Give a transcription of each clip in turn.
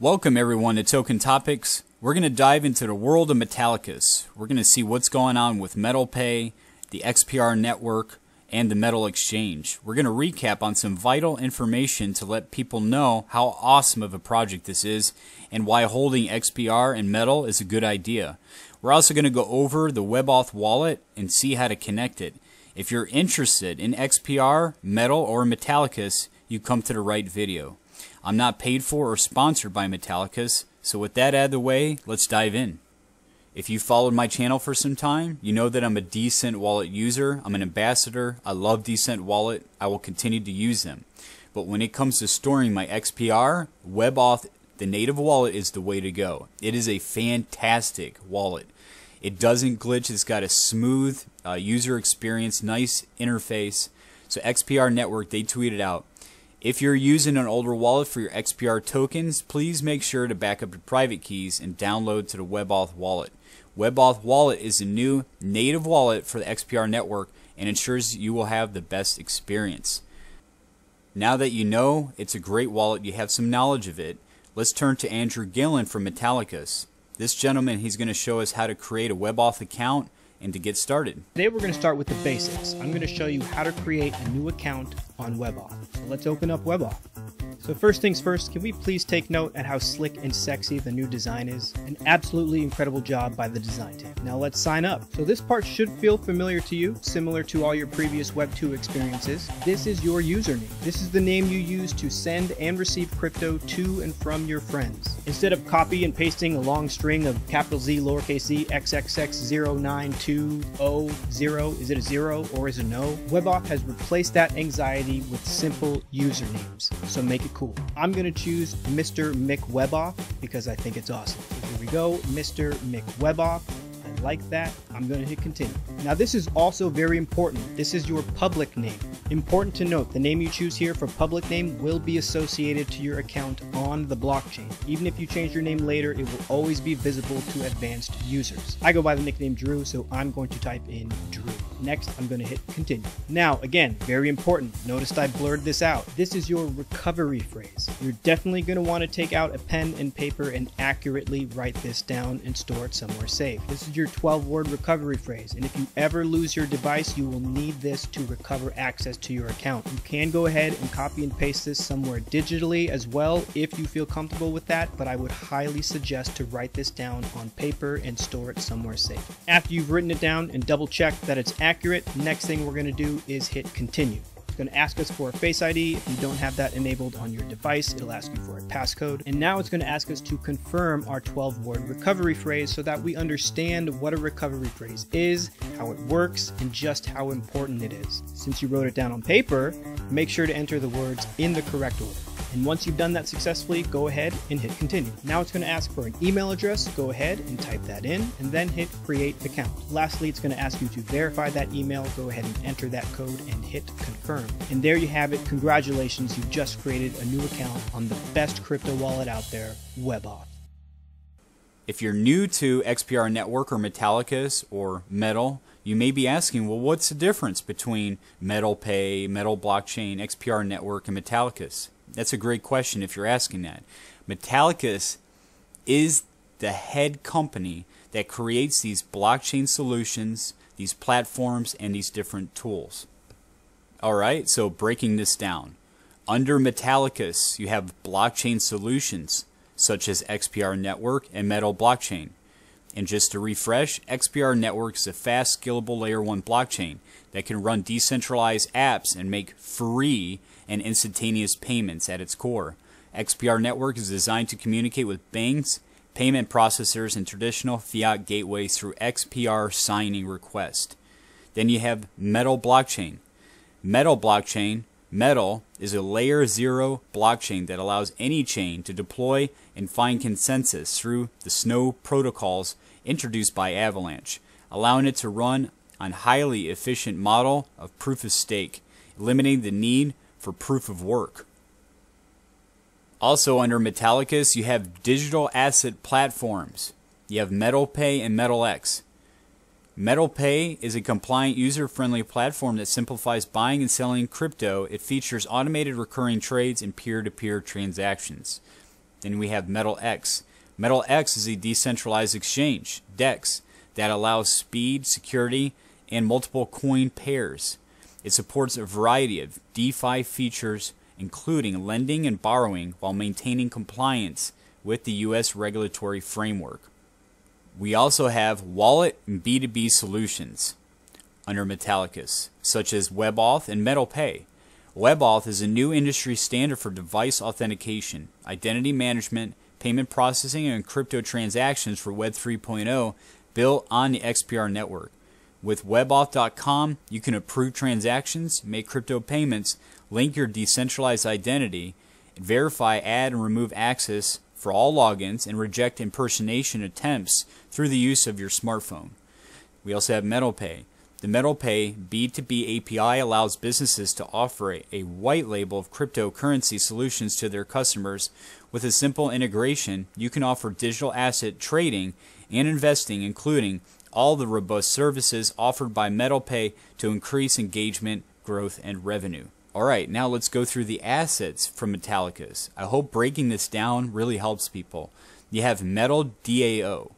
Welcome everyone to Token Topics. We're going to dive into the world of Metallicus. We're going to see what's going on with MetalPay, the XPR network, and the Metal Exchange. We're going to recap on some vital information to let people know how awesome of a project this is and why holding XPR and Metal is a good idea. We're also going to go over the WebAuth wallet and see how to connect it. If you're interested in XPR, Metal, or Metallicus, you come to the right video. I'm not paid for or sponsored by Metallicus, so with that out of the way, let's dive in. If you've followed my channel for some time, you know that I'm a Decent Wallet user. I'm an ambassador. I love Decent Wallet. I will continue to use them. But when it comes to storing my XPR, WebAuth, the native wallet, is the way to go. It is a fantastic wallet. It doesn't glitch. It's got a smooth user experience, nice interface. So XPR Network, they tweeted out, if you're using an older wallet for your XPR tokens, please make sure to back up your private keys and download to the WebAuth wallet. WebAuth wallet is a new native wallet for the XPR network and ensures you will have the best experience. Now that you know it's a great wallet, you have some knowledge of it, let's turn to Andrew Gillen from Metallicus. This gentleman, he's going to show us how to create a WebAuth account and to get started. Today we're going to start with the basics. I'm going to show you how to create a new account on WebAuth. So let's open up WebAuth. So first things first, can we please take note at how slick and sexy the new design is? An absolutely incredible job by the design team. Now let's sign up. So this part should feel familiar to you, similar to all your previous Web 2 experiences. This is your username. This is the name you use to send and receive crypto to and from your friends. Instead of copy and pasting a long string of capital Z, lowercase z, xxx09200, is it a zero or is it a no? WebAuth has replaced that anxiety with simple usernames. So make it cool. I'm going to choose Mr. McWebOff because I think it's awesome. So here we go, Mr. McWebOff. I like that. I'm going to hit continue. Now this is also very important. This is your public name. Important to note, the name you choose here for public name will be associated to your account on the blockchain. Even if you change your name later, it will always be visible to advanced users. I go by the nickname Drew, so I'm going to type in Drew. Next, I'm going to hit continue. Now, again, very important. Notice I blurred this out. This is your recovery phrase. You're definitely going to want to take out a pen and paper and accurately write this down and store it somewhere safe. This is your 12-word recovery phrase. And if you ever lose your device, you will need this to recover access to your account. You can go ahead and copy and paste this somewhere digitally as well if you feel comfortable with that, but I would highly suggest to write this down on paper and store it somewhere safe. After you've written it down and double-checked that it's accurate, next thing we're going to do is hit continue. It's going to ask us for a Face ID. If you don't have that enabled on your device, it'll ask you for a passcode. And now it's going to ask us to confirm our 12-word recovery phrase so that we understand what a recovery phrase is, how it works, and just how important it is. Since you wrote it down on paper, make sure to enter the words in the correct order. And once you've done that successfully, go ahead and hit continue. Now it's going to ask for an email address. Go ahead and type that in and then hit create account. Lastly, it's going to ask you to verify that email. Go ahead and enter that code and hit confirm. And there you have it. Congratulations. You've just created a new account on the best crypto wallet out there, WebAuth. If you're new to XPR Network or Metallicus or Metal, you may be asking, well, what's the difference between MetalPay, Metal Blockchain, XPR Network, and Metallicus? That's a great question if you're asking that. Metallicus is the head company that creates these blockchain solutions, these platforms, and these different tools. All right, so breaking this down. Under Metallicus, you have blockchain solutions such as XPR Network and Metal Blockchain. And just to refresh, XPR Network is a fast, scalable Layer 1 blockchain that can run decentralized apps and make free and instantaneous payments at its core. XPR Network is designed to communicate with banks, payment processors, and traditional fiat gateways through XPR signing request. Then you have Metal Blockchain. Metal Blockchain, Metal, is a Layer 0 blockchain that allows any chain to deploy and find consensus through the Snow protocols introduced by Avalanche, allowing it to run on highly efficient model of proof of stake, eliminating the need for proof of work. Also under Metallicus, you have digital asset platforms. You have MetalPay and MetalX. MetalPay is a compliant, user-friendly platform that simplifies buying and selling crypto. It features automated recurring trades and peer-to-peer transactions. Then we have MetalX. MetalX is a decentralized exchange, DEX, that allows speed, security, and multiple coin pairs. It supports a variety of DeFi features, including lending and borrowing, while maintaining compliance with the U.S. regulatory framework. We also have wallet and B2B solutions under Metallicus, such as WebAuth and MetalPay. WebAuth is a new industry standard for device authentication, identity management, payment processing, and crypto transactions for Web 3.0 built on the XPR network. With WebAuth.com, you can approve transactions, make crypto payments, link your decentralized identity, verify, add, and remove access for all logins, and reject impersonation attempts through the use of your smartphone. We also have MetalPay. The MetalPay B2B API allows businesses to offer a white label of cryptocurrency solutions to their customers. With a simple integration, you can offer digital asset trading and investing, including all the robust services offered by MetalPay to increase engagement, growth, and revenue. Alright, now let's go through the assets from Metallicus. I hope breaking this down really helps people. You have Metal DAO,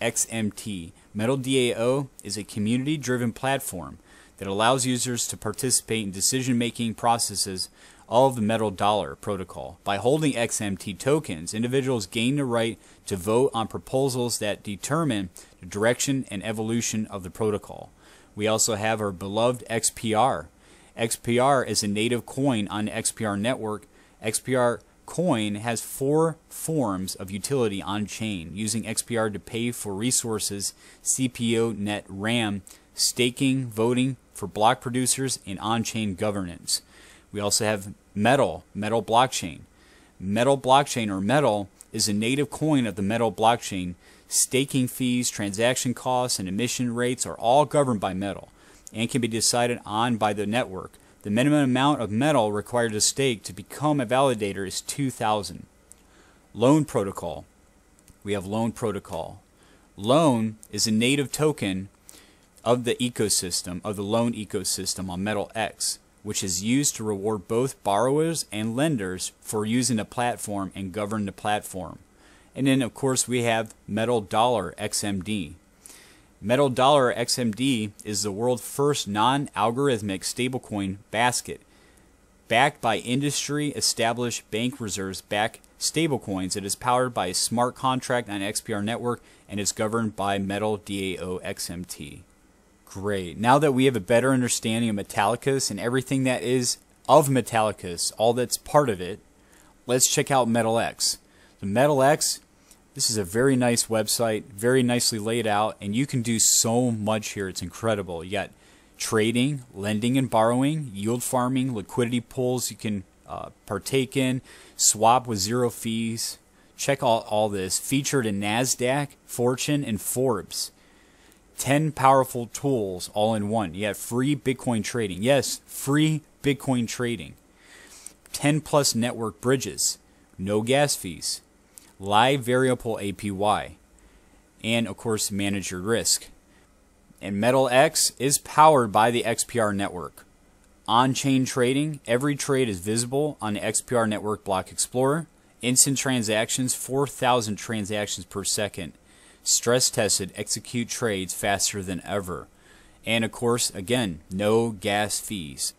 XMT. Metal DAO is a community-driven platform that allows users to participate in decision-making processes of the Metal Dollar protocol. By holding XMT tokens, individuals gain the right to vote on proposals that determine the direction and evolution of the protocol. We also have our beloved XPR. XPR is a native coin on the XPR network. XPR coin has 4 forms of utility on-chain, using XPR to pay for resources, CPO, net, RAM, staking, voting for block producers, and on-chain governance. We also have Metal Blockchain. Metal Blockchain, or Metal, is a native coin of the Metal Blockchain. Staking fees, transaction costs, and emission rates are all governed by Metal and can be decided on by the network. The minimum amount of metal required to stake to become a validator is 2,000. Loan protocol. We have Loan protocol. Loan is a native token of the ecosystem, of the Loan ecosystem on MetalX, which is used to reward both borrowers and lenders for using the platform and govern the platform. And then, of course, we have Metal Dollar XMD. Metal Dollar XMD is the world's first non-algorithmic stablecoin basket, backed by industry-established bank reserves-backed stablecoins. It is powered by a smart contract on XPR network and is governed by Metal DAO XMT. Great. Now that we have a better understanding of Metallicus and everything that is of Metallicus, all that's part of it, let's check out MetalX. The MetalX. This is a very nice website, very nicely laid out, and you can do so much here. It's incredible. You got trading, lending and borrowing, yield farming, liquidity pools you can partake in, swap with zero fees. Check out all this. Featured in NASDAQ, Fortune, and Forbes. 10 powerful tools all in one. You got free Bitcoin trading. Yes, free Bitcoin trading. 10 plus network bridges. No gas fees. Live variable APY, and of course manage your risk. And MetalX is powered by the XPR network. On-chain trading, every trade is visible on the XPR network block explorer. Instant transactions, 4,000 transactions per second. Stress tested, execute trades faster than ever. And of course, again, no gas fees.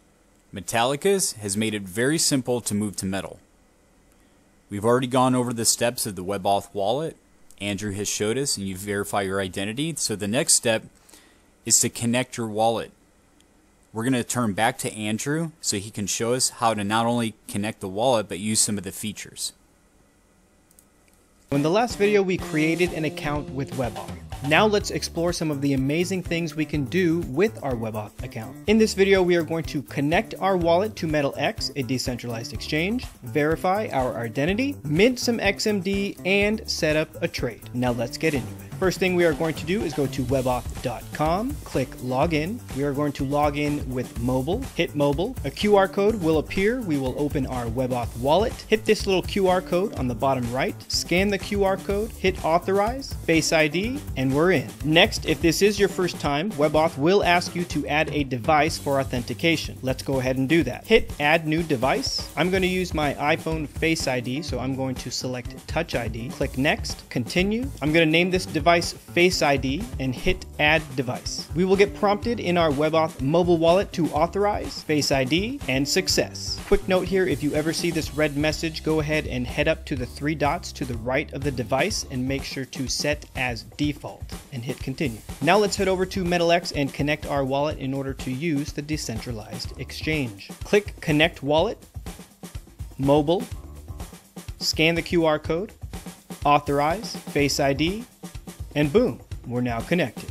Metallicus has made it very simple to move to Metal. We've already gone over the steps of the WebAuth wallet. Andrew has showed us, and you verify your identity. So the next step is to connect your wallet. We're going to turn back to Andrew so he can show us how to not only connect the wallet, but use some of the features. In the last video, we created an account with WebAuth. Now let's explore some of the amazing things we can do with our WebAuth account. In this video, we are going to connect our wallet to MetalX, a decentralized exchange, verify our identity, mint some XMD, and set up a trade. Now let's get into it. First thing we are going to do is go to webauth.com, click login. We are going to log in with mobile, hit mobile. A QR code will appear. We will open our WebAuth wallet, hit this little QR code on the bottom right, scan the QR code, hit authorize, base ID, and we're in. Next, if this is your first time, WebAuth will ask you to add a device for authentication. Let's go ahead and do that. Hit add new device. I'm going to use my iPhone Face ID, so I'm going to select Touch ID, click next, continue. I'm going to name this device Face ID and hit add device. We will get prompted in our WebAuth mobile wallet to authorize, Face ID, and success. Quick note here, if you ever see this red message, go ahead and head up to the three dots to the right of the device and make sure to set as default and hit continue. Now let's head over to MetalX and connect our wallet in order to use the decentralized exchange. Click connect wallet, mobile, scan the QR code, authorize, Face ID, and boom, we're now connected.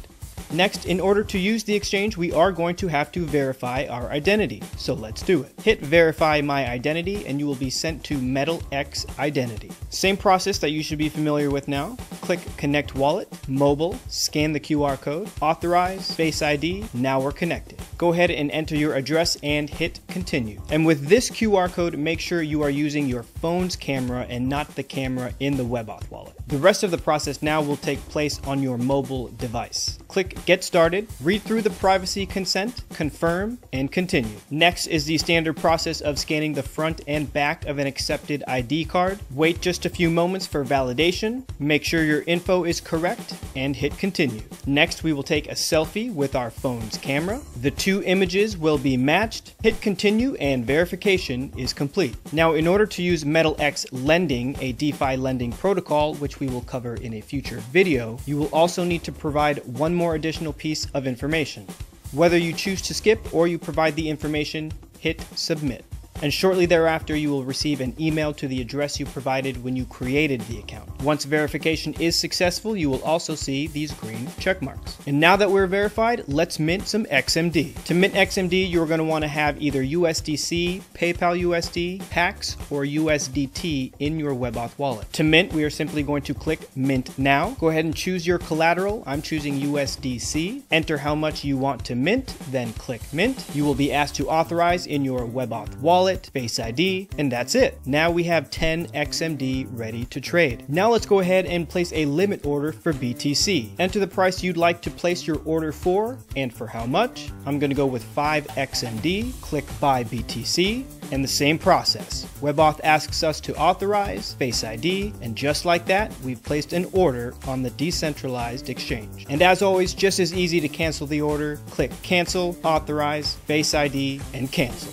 Next, in order to use the exchange, we are going to have to verify our identity. So let's do it. Hit verify my identity and you will be sent to MetalX identity. Same process that you should be familiar with now. Click connect wallet, mobile, scan the QR code, authorize, Face ID, now we're connected. Go ahead and enter your address and hit continue. And with this QR code, make sure you are using your phone's camera and not the camera in the WebAuth wallet. The rest of the process now will take place on your mobile device. Click get started, read through the privacy consent, confirm, and continue. Next is the standard process of scanning the front and back of an accepted ID card. Wait just a few moments for validation. Make sure your info is correct and hit continue. Next, we will take a selfie with our phone's camera. The two images will be matched. Hit continue and verification is complete. Now, in order to use MetalX Lending, a DeFi lending protocol, which we will cover in a future video, you will also need to provide one more additional piece of information. Whether you choose to skip or you provide the information, hit submit. And shortly thereafter, you will receive an email to the address you provided when you created the account. Once verification is successful, you will also see these green check marks. And now that we're verified, let's mint some XMD. To mint XMD, you're going to want to have either USDC, PayPal USD, PAX, or USDT in your WebAuth wallet. To mint, we are simply going to click mint now. Go ahead and choose your collateral. I'm choosing USDC. Enter how much you want to mint, then click mint. You will be asked to authorize in your WebAuth wallet, Face ID, and that's it. Now we have 10 XMD ready to trade. Now let's go ahead and place a limit order for BTC. Enter the price you'd like to place your order for and for how much. I'm going to go with 5 XMD, click buy BTC, and the same process. WebAuth asks us to authorize, Face ID, and just like that, we've placed an order on the decentralized exchange. And as always, just as easy to cancel the order, click cancel, authorize, Face ID, and cancel.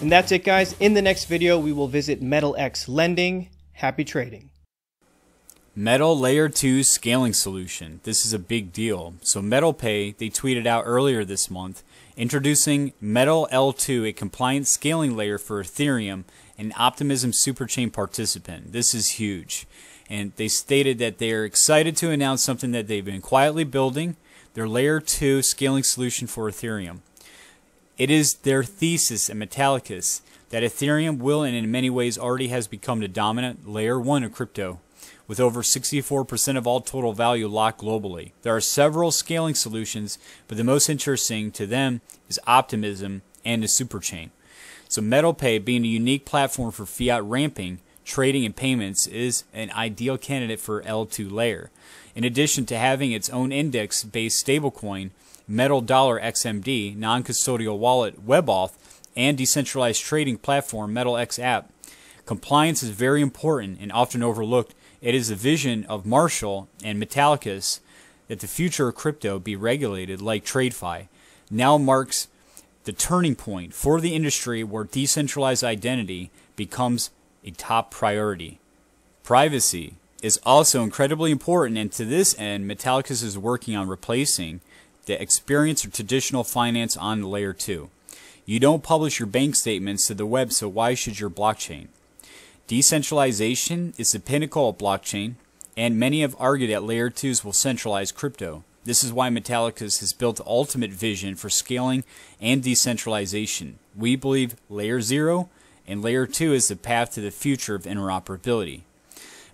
And that's it, guys. In the next video, we will visit MetalX Lending. Happy trading. Metal Layer 2 scaling solution. This is a big deal. So MetalPay, they tweeted out earlier this month, introducing Metal L2, a compliant scaling layer for Ethereum and Optimism Superchain participant. This is huge. And they stated that they're excited to announce something that they've been quietly building, their Layer 2 scaling solution for Ethereum. It is their thesis at Metallicus that Ethereum will and in many ways already has become the dominant layer 1 of crypto, with over 64% of all total value locked globally. There are several scaling solutions, but the most interesting to them is Optimism and the Superchain. So MetalPay, being a unique platform for fiat ramping, trading, and payments, is an ideal candidate for L2 layer. In addition to having its own index-based stablecoin, Metal Dollar XMD, non-custodial wallet WebAuth, and decentralized trading platform MetalX app. Compliance is very important and often overlooked. It is the vision of Marshall and Metallicus that the future of crypto be regulated like TradeFi. Now marks the turning point for the industry where decentralized identity becomes a top priority. Privacy is also incredibly important, and to this end, Metallicus is working on replacing the experience of traditional finance on layer 2. You don't publish your bank statements to the web, so why should your blockchain? Decentralization is the pinnacle of blockchain, and many have argued that layer 2s will centralize crypto. This is why Metallicus has built the ultimate vision for scaling and decentralization. We believe layer 0 and layer 2 is the path to the future of interoperability.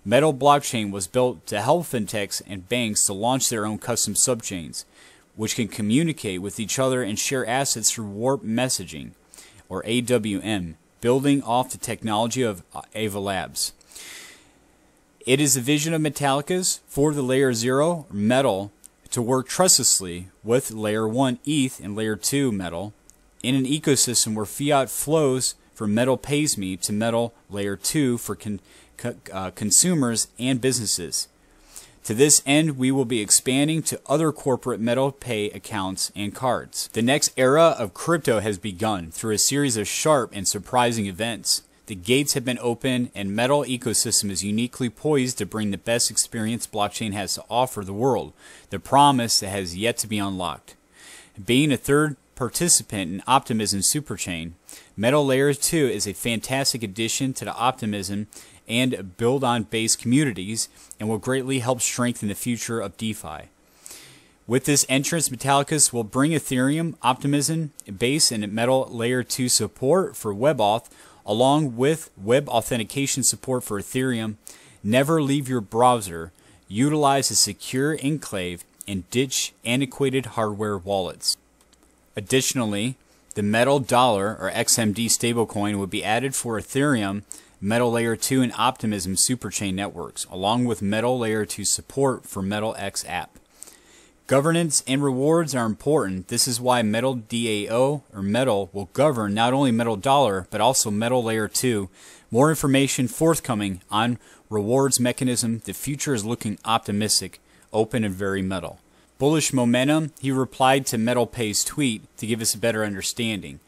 Metal Blockchain was built to help fintechs and banks to launch their own custom subchains, which can communicate with each other and share assets through warp messaging, or AWM, building off the technology of Ava Labs. It is the vision of Metallicus for the Layer 0 metal to work trustlessly with Layer 1 ETH and Layer 2 metal in an ecosystem where fiat flows for Metal Pays Me to Metal Layer 2 for consumers and businesses. To this end, we will be expanding to other corporate MetalPay accounts and cards. The next era of crypto has begun through a series of sharp and surprising events. The gates have been opened, and Metal ecosystem is uniquely poised to bring the best experience blockchain has to offer the world, the promise that has yet to be unlocked. Being a third participant in Optimism Superchain, Metal Layer 2 is a fantastic addition to the Optimism and build-on-based communities, and will greatly help strengthen the future of DeFi. With this entrance, Metallicus will bring Ethereum, Optimism, base, and Metal Layer 2 support for WebAuth, along with web authentication support for Ethereum. Never leave your browser, utilize a secure enclave, and ditch antiquated hardware wallets. Additionally, the Metal Dollar, or XMD stablecoin, will be added for Ethereum, Metal Layer 2 and Optimism Superchain networks, along with Metal Layer 2 support for MetalX app. Governance and rewards are important. This is why Metal DAO, or Metal, will govern not only Metal Dollar, but also Metal Layer 2. More information forthcoming on rewards mechanism. The future is looking optimistic, open, and very metal. Bullish momentum, he replied to MetalPay's tweet to give us a better understanding.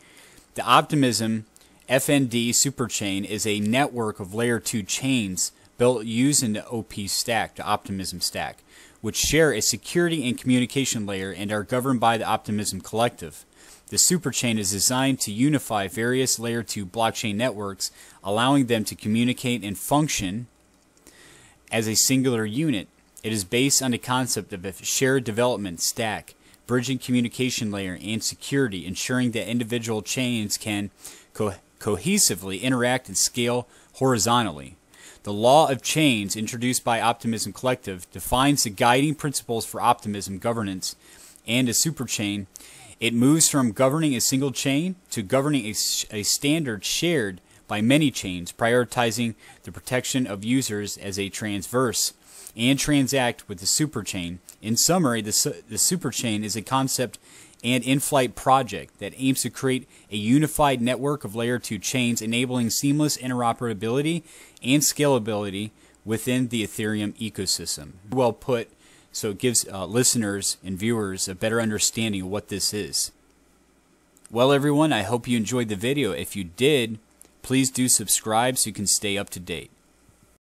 The Optimism FND Superchain is a network of Layer 2 chains built using the OP stack, the Optimism stack, which share a security and communication layer and are governed by the Optimism Collective. The Superchain is designed to unify various Layer 2 blockchain networks, allowing them to communicate and function as a singular unit. It is based on the concept of a shared development stack, bridging communication layer and security, ensuring that individual chains can cohesively interact and scale horizontally. The law of chains, introduced by Optimism Collective, defines the guiding principles for Optimism governance and a superchain. It moves from governing a single chain to governing a standard shared by many chains, prioritizing the protection of users as a transverse and transact with the superchain. In summary, the superchain is a concept and in-flight project that aims to create a unified network of Layer 2 chains, enabling seamless interoperability and scalability within the Ethereum ecosystem. Well put, so it gives listeners and viewers a better understanding of what this is. Well, everyone, I hope you enjoyed the video. If you did, please do subscribe so you can stay up to date.